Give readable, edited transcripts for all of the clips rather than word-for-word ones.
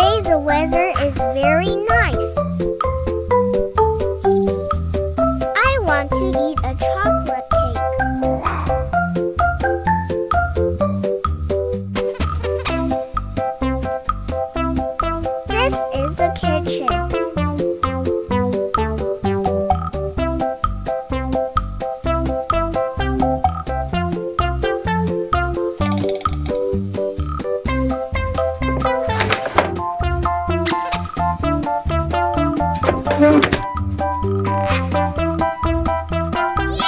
Today the weather is very nice. I want to eat a chocolate cake. This is the kitchen. Yay!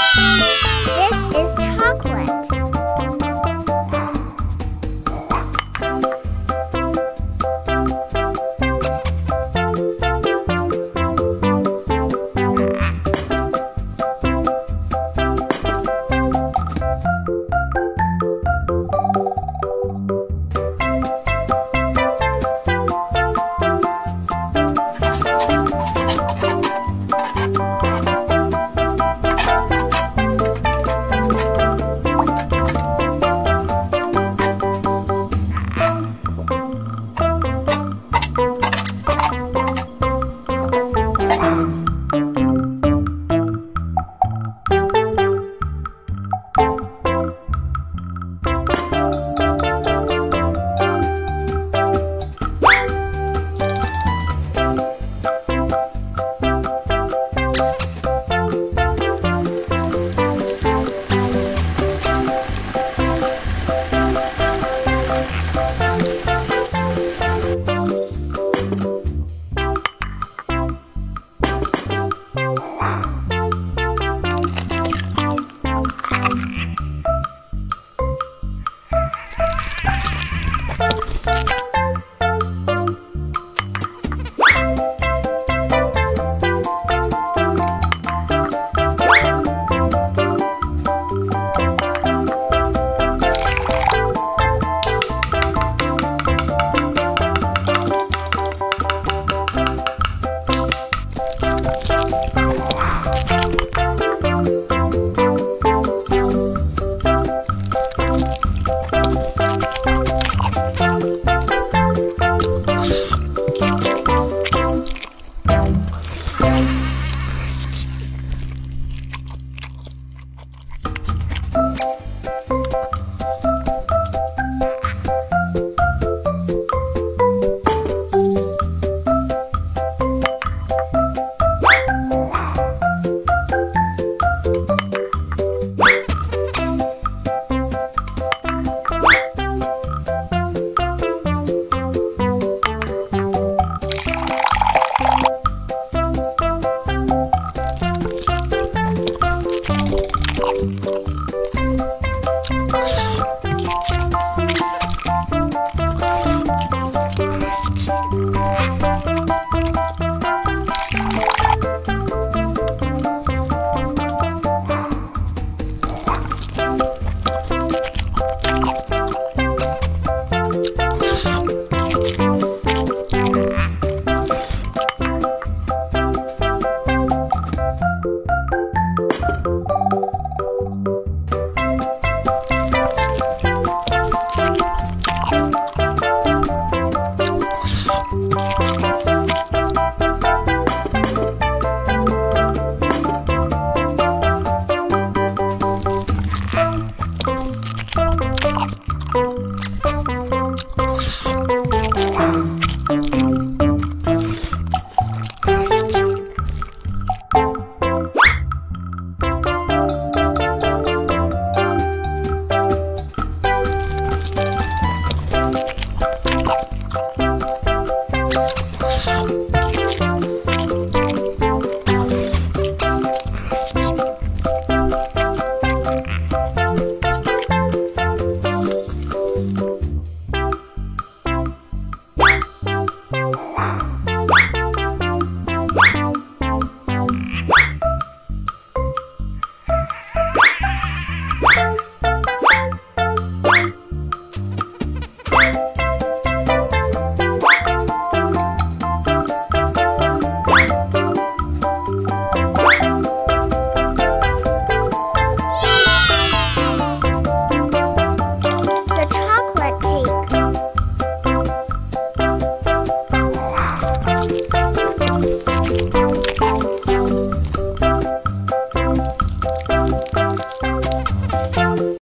This is chocolate.